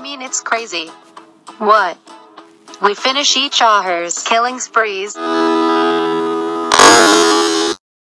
I mean, it's crazy. What? We finish each other's killing sprees.